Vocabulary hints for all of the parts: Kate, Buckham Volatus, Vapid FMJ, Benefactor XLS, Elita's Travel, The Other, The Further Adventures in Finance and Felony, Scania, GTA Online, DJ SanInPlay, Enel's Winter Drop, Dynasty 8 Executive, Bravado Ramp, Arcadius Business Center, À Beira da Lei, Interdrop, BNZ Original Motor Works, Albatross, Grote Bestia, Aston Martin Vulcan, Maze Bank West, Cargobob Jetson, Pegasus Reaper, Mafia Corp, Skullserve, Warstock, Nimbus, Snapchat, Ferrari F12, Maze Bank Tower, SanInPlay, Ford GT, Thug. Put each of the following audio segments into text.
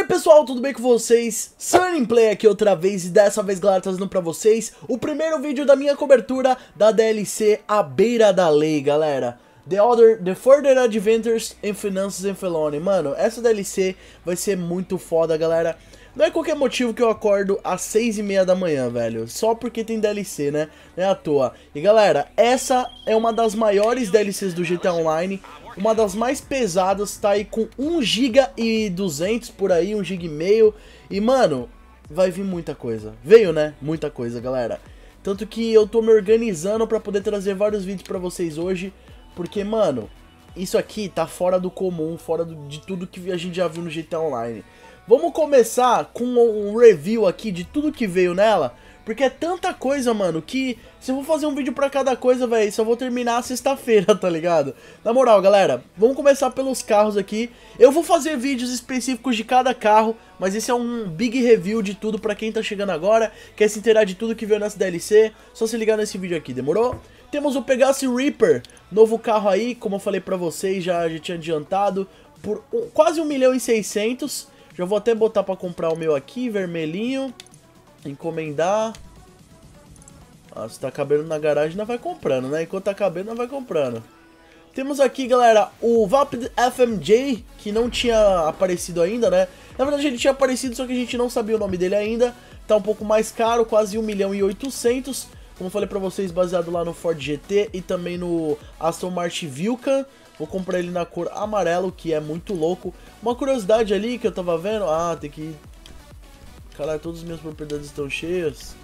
aí pessoal, tudo bem com vocês? SanInPlay aqui outra vez e dessa vez, galera, trazendo pra vocês o primeiro vídeo da minha cobertura da DLC À Beira da Lei, galera. The Other, The Further Adventures in Finance and Felony. Mano, essa DLC vai ser muito foda, galera. Não é qualquer motivo que eu acordo às 6h30 da manhã, velho. Só porque tem DLC, né? Não é à toa. E galera, essa é uma das maiores DLCs do GTA Online. Uma das mais pesadas, tá aí com 1,2 GB por aí, 1,5 GB. E mano, vai vir muita coisa. Veio, né? Muita coisa, galera. Tanto que eu tô me organizando pra poder trazer vários vídeos pra vocês hoje. Porque, mano, isso aqui tá fora do comum, fora de tudo que a gente já viu no GTA Online. Vamos começar com um review aqui de tudo que veio nela, porque é tanta coisa, mano, que se eu vou fazer um vídeo pra cada coisa, velho, só vou terminar sexta-feira, tá ligado? Na moral, galera, vamos começar pelos carros aqui. Eu vou fazer vídeos específicos de cada carro, mas esse é um big review de tudo pra quem tá chegando agora, quer se inteirar de tudo que veio nessa DLC, só se ligar nesse vídeo aqui, demorou? Temos o Pegasus Reaper, novo carro aí, como eu falei pra vocês, já tinha adiantado, por quase 1.600.000. Já vou até botar pra comprar o meu aqui, vermelhinho. Encomendar. Ah, se tá cabendo na garagem, nós vai comprando, né? Enquanto tá cabendo, nós vai comprando. Temos aqui, galera, o Vapid FMJ, que não tinha aparecido ainda, né? Na verdade, ele tinha aparecido, só que a gente não sabia o nome dele ainda. Tá um pouco mais caro, quase 1.800.000. Como eu falei pra vocês, baseado lá no Ford GT e também no Aston Martin Vulcan. Vou comprar ele na cor amarelo, que é muito louco. Uma curiosidade ali que eu tava vendo... Ah, tem que... Caralho, todas as minhas propriedades estão cheias.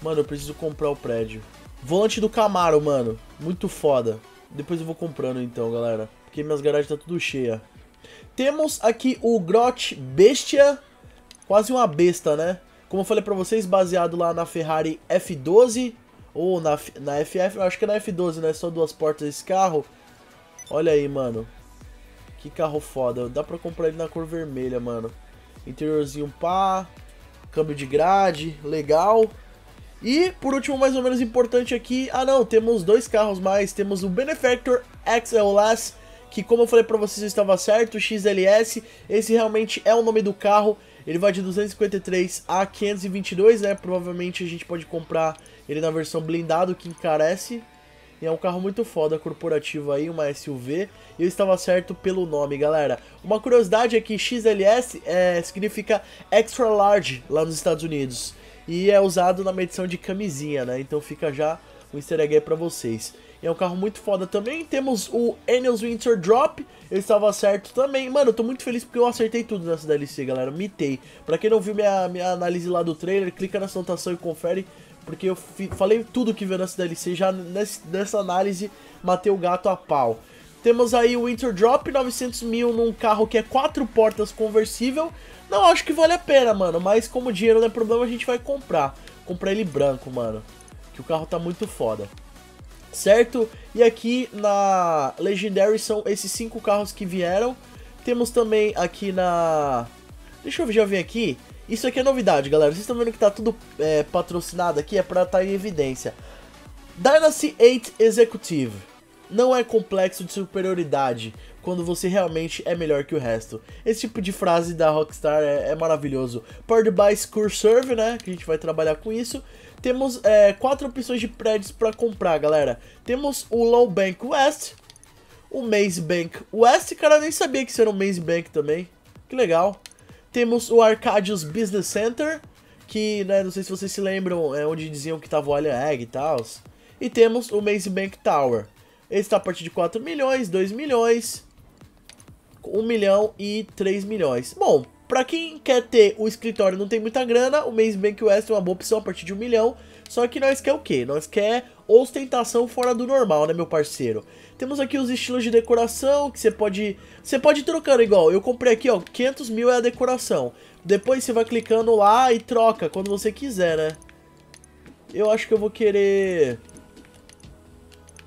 Mano, eu preciso comprar o prédio. Volante do Camaro, mano. Muito foda. Depois eu vou comprando então, galera. Porque minhas garagens tá tudo cheia. Temos aqui o Grote Bestia. Quase uma besta, né? Como eu falei pra vocês, baseado lá na Ferrari F12. Ou na FF... Acho que é na F12, né? Só duas portas esse carro. Olha aí, mano. Que carro foda. Dá pra comprar ele na cor vermelha, mano. Interiorzinho pá. Câmbio de grade. Legal. E, por último, mais ou menos importante aqui... Ah, não. Temos dois carros mais. Temos o Benefactor XLS, que, como eu falei pra vocês, eu estava certo. XLS. Esse realmente é o nome do carro. Ele vai de 253 a 522, né? Provavelmente a gente pode comprar ele na versão blindado, que encarece. É um carro muito foda, corporativo aí, uma SUV. Eu estava certo pelo nome, galera. Uma curiosidade é que XLS significa Extra Large lá nos Estados Unidos. E é usado na medição de camisinha, né? Então fica já um easter egg aí pra vocês. É um carro muito foda também. Temos o Enel's Winter Drop. Eu estava certo também. Mano, eu tô muito feliz porque eu acertei tudo nessa DLC, galera. Mitei. Pra quem não viu minha análise lá do trailer, clica na anotação e confere. Porque eu falei tudo que veio nessa DLC, já nessa análise, matei o gato a pau. Temos aí o Interdrop, 900.000 num carro que é 4 portas conversível. Não acho que vale a pena, mano, mas como o dinheiro não é problema, a gente vai comprar. Comprar ele branco, mano, que o carro tá muito foda. Certo? E aqui na Legendary são esses 5 carros que vieram. Temos também aqui na... Deixa eu já vir aqui. Isso aqui é novidade, galera. Vocês estão vendo que tá tudo patrocinado aqui, é pra estar em evidência. Dynasty 8 Executive. Não é complexo de superioridade quando você realmente é melhor que o resto. Esse tipo de frase da Rockstar é maravilhoso. Powered by Skullserve, né? Que a gente vai trabalhar com isso. Temos 4 opções de prédios pra comprar, galera. Temos o Low Bank West. O Maze Bank West. Cara, eu nem sabia que isso era um Maze Bank também. Que legal. Temos o Arcadius Business Center, que, né, não sei se vocês se lembram, é onde diziam que tava o Alien Egg e tal. E temos o Maze Bank Tower. Esse tá a partir de 4 milhões, 2 milhões, 1 milhão e 3 milhões. Bom, pra quem quer ter o escritório e não tem muita grana, o Maze Bank West é uma boa opção a partir de 1 milhão. Só que nós quer o quê? Nós quer ostentação fora do normal, né, meu parceiro? Temos aqui os estilos de decoração, que você pode ir trocando igual. Eu comprei aqui, ó, 500.000 é a decoração. Depois você vai clicando lá e troca quando você quiser, né? Eu acho que eu vou querer...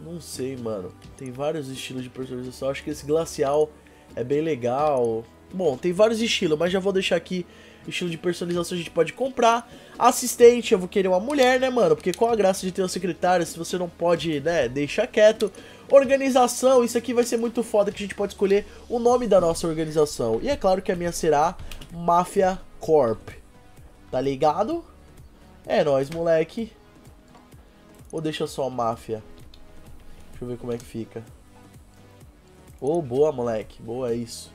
Não sei, mano. Tem vários estilos de personalização. Acho que esse glacial é bem legal. Bom, tem vários estilos, mas já vou deixar aqui estilo de personalização a gente pode comprar. Assistente, eu vou querer uma mulher, né, mano? Porque qual a graça de ter um secretário se você não pode, né, deixar quieto. Organização, isso aqui vai ser muito foda, que a gente pode escolher o nome da nossa organização. E é claro que a minha será Mafia Corp. Tá ligado? É nóis, moleque. Ou deixa só Máfia? Deixa eu ver como é que fica. Oh, boa, moleque. Boa, é isso.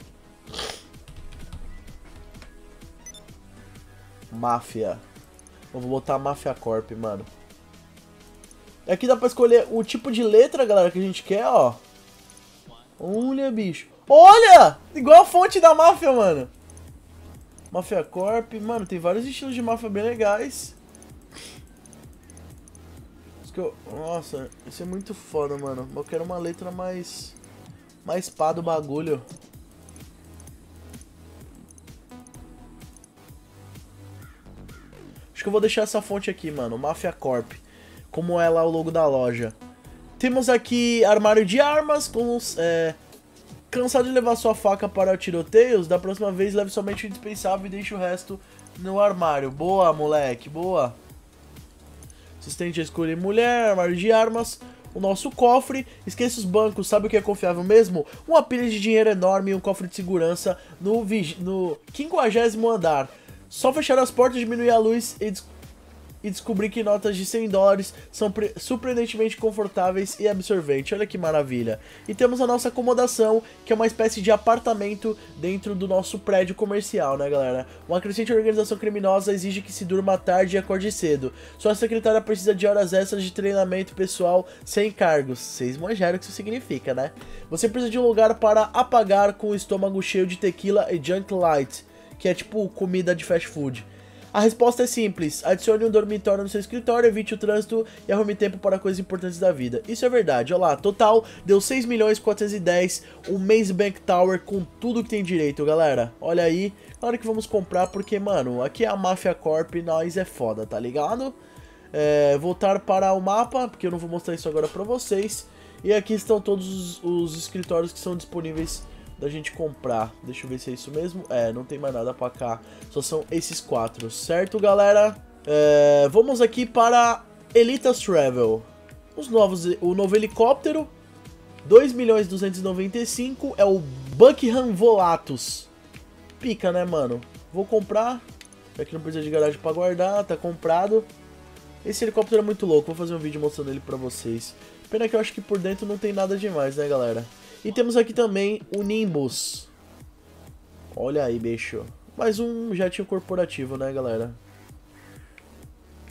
Máfia. Eu vou botar Mafia Corp, mano. Aqui dá pra escolher o tipo de letra, galera, que a gente quer, ó. Olha, bicho. Olha! Igual a fonte da Máfia, mano. Mafia Corp. Mano, tem vários estilos de Máfia bem legais. Nossa, isso é muito foda, mano. Eu quero uma letra mais pá do bagulho. Acho que eu vou deixar essa fonte aqui, mano. Mafia Corp. Como é lá o logo da loja. Temos aqui armário de armas com os... Cansado de levar sua faca para tiroteios? Da próxima vez leve somente o indispensável e deixe o resto no armário. Boa, moleque, boa. Assistente a escolher mulher, armário de armas, o nosso cofre. Esqueça os bancos, sabe o que é confiável mesmo? Uma pilha de dinheiro enorme e um cofre de segurança no 50º andar. Só fechar as portas, diminuir a luz e descobrir que notas de 100 dólares são surpreendentemente confortáveis e absorventes. Olha que maravilha. E temos a nossa acomodação, que é uma espécie de apartamento dentro do nosso prédio comercial, né, galera? Uma crescente organização criminosa exige que se durma tarde e acorde cedo. Sua secretária precisa de horas extras de treinamento pessoal sem cargos. Vocês manjaram o que isso significa, né? Você precisa de um lugar para apagar com o estômago cheio de tequila e junk light, que é tipo comida de fast food. A resposta é simples, adicione um dormitório no seu escritório, evite o trânsito e arrume tempo para coisas importantes da vida. Isso é verdade, olha lá, total deu 6.410.000, o Maze Bank Tower com tudo que tem direito, galera. Olha aí, claro que vamos comprar porque, mano, aqui é a Mafia Corp, nós é foda, tá ligado? Voltar para o mapa, porque eu não vou mostrar isso agora pra vocês. E aqui estão todos os escritórios que são disponíveis da gente comprar. Deixa eu ver se é isso mesmo. É, não tem mais nada pra cá. Só são esses 4, certo, galera? Vamos aqui para Elita's Travel. O novo helicóptero. 2.295.000 é o Buckham Volatus. Pica, né, mano? Vou comprar. Aqui não precisa de garagem pra guardar, tá comprado. Esse helicóptero é muito louco, vou fazer um vídeo mostrando ele pra vocês. Pena que eu acho que por dentro não tem nada demais, né, galera? E temos aqui também o Nimbus. Olha aí, bicho. Mais um jetinho corporativo, né, galera?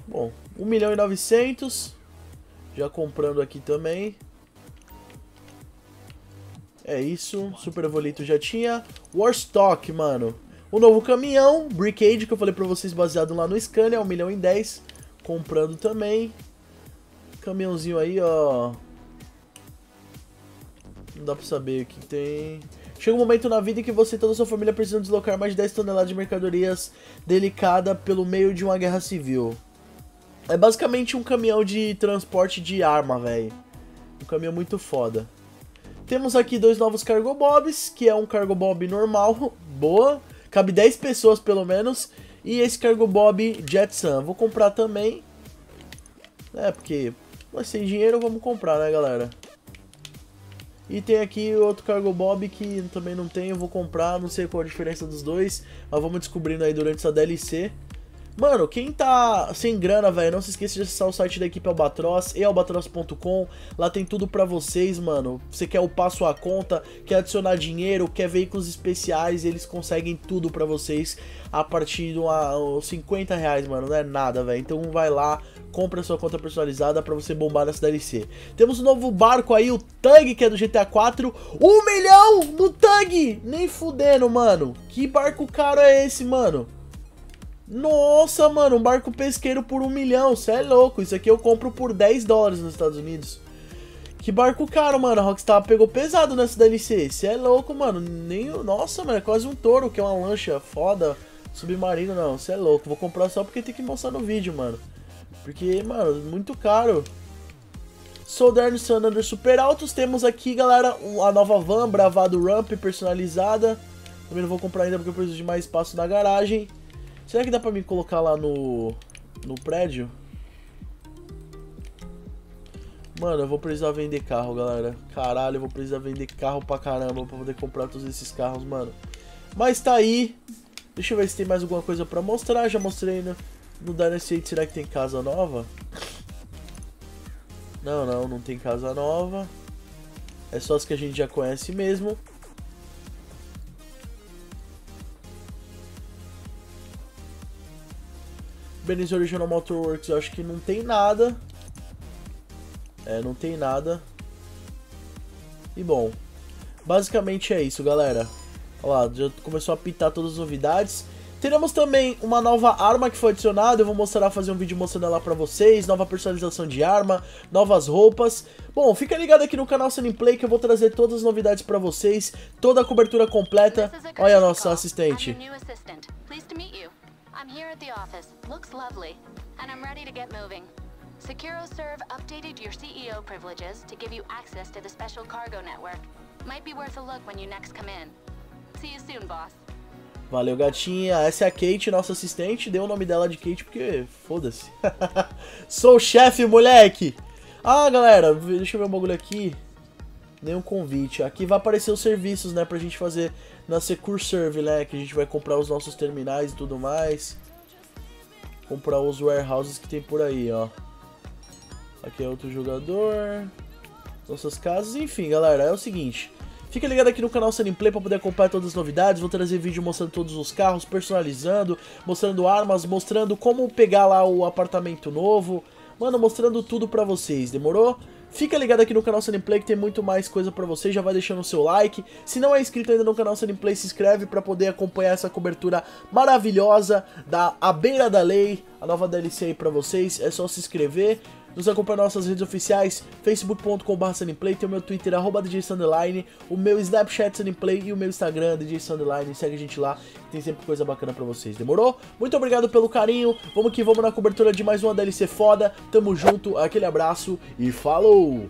Bom, 1.900.000. Já comprando aqui também. É isso. Super Volito já tinha. Warstock, mano. O novo caminhão, Brickade, que eu falei pra vocês, baseado lá no Scania. 1.010.000. Comprando também. Caminhãozinho aí, ó. Não dá pra saber o que tem. Chega um momento na vida em que você e toda a sua família precisam deslocar mais de 10 toneladas de mercadorias delicada pelo meio de uma guerra civil. É basicamente um caminhão de transporte de arma, velho. Um caminhão muito foda. Temos aqui 2 novos Cargobobs, que é um Cargobob normal, boa. Cabe 10 pessoas pelo menos. E esse Cargobob Jetson, vou comprar também. É, porque nós sem dinheiro vamos comprar, né, galera? E tem aqui outro Cargobob que também não tem, eu vou comprar, não sei qual a diferença dos dois, mas vamos descobrindo aí durante essa DLC. Mano, quem tá sem grana, velho, não se esqueça de acessar o site da equipe Albatross e albatross.com. Lá tem tudo pra vocês, mano. Você quer upar sua conta, quer adicionar dinheiro, quer veículos especiais, eles conseguem tudo pra vocês a partir de R$50, mano. Não é nada, velho. Então vai lá, compra sua conta personalizada pra você bombar nessa DLC. Temos um novo barco aí, o Thug, que é do GTA 4. 1 milhão no Thug! Nem fudendo, mano. Que barco caro é esse, mano? Nossa, mano, um barco pesqueiro por 1 milhão, cê é louco, isso aqui eu compro por 10 dólares nos Estados Unidos. Que barco caro, mano, a Rockstar pegou pesado nessa DLC, cê é louco, mano, nem... Nossa, mano, é quase um touro, que é uma lancha foda, submarino, não, cê é louco, vou comprar só porque tem que mostrar no vídeo, mano. Porque, mano, muito caro. Soldar no Santander super altos, temos aqui, galera, a nova van, Bravado Ramp, personalizada. Também não vou comprar ainda porque eu preciso de mais espaço na garagem. Será que dá pra me colocar lá no prédio? Mano, eu vou precisar vender carro, galera. Caralho, eu vou precisar vender carro pra caramba pra poder comprar todos esses carros, mano. Mas tá aí. Deixa eu ver se tem mais alguma coisa pra mostrar. Já mostrei no Dynasty 8. Será que tem casa nova? Não, não tem casa nova. É só as que a gente já conhece mesmo. BNZ Original Motor Works, eu acho que não tem nada. É, não tem nada. E bom, basicamente é isso, galera. Olha lá, já começou a pitar todas as novidades. Teremos também uma nova arma que foi adicionada. Eu vou mostrar, fazer um vídeo mostrando ela pra vocês. Nova personalização de arma, novas roupas. Bom, fica ligado aqui no canal SanInPlay que eu vou trazer todas as novidades pra vocês. Toda a cobertura completa. Olha a nossa assistente. Securserve updated your CEO privileges to give you access to the special cargo network. Might be worth a look when you next come in. See you soon, boss. Valeu, gatinha. Essa é a Kate, nossa assistente. Deu o nome dela de Kate porque foda-se. Sou o chefe, moleque. Ah, galera, deixa eu ver um bagulho aqui. Nenhum convite. Aqui vai aparecer os serviços, né, pra gente fazer na Securserve, né, que a gente vai comprar os nossos terminais e tudo mais. Comprar os warehouses que tem por aí, ó. Aqui é outro jogador. Nossas casas. Enfim, galera, é o seguinte. Fica ligado aqui no canal SanInPlay pra poder acompanhar todas as novidades. Vou trazer vídeo mostrando todos os carros, personalizando, mostrando armas, mostrando como pegar lá o apartamento novo. Mano, mostrando tudo pra vocês, demorou? Fica ligado aqui no canal SanInPlay que tem muito mais coisa pra vocês. Já vai deixando o seu like. Se não é inscrito ainda no canal SanInPlay, se inscreve pra poder acompanhar essa cobertura maravilhosa da À Beira da Lei. A nova DLC aí pra vocês. É só se inscrever. Nos acompanha nas nossas redes oficiais, facebook.com/SanInPlay, tem o meu Twitter, @DJ SanInPlay, o meu Snapchat SanInPlay e o meu Instagram, DJ SanInPlay. Segue a gente lá, tem sempre coisa bacana pra vocês, demorou? Muito obrigado pelo carinho, vamos que vamos na cobertura de mais uma DLC foda, tamo junto, aquele abraço e falou!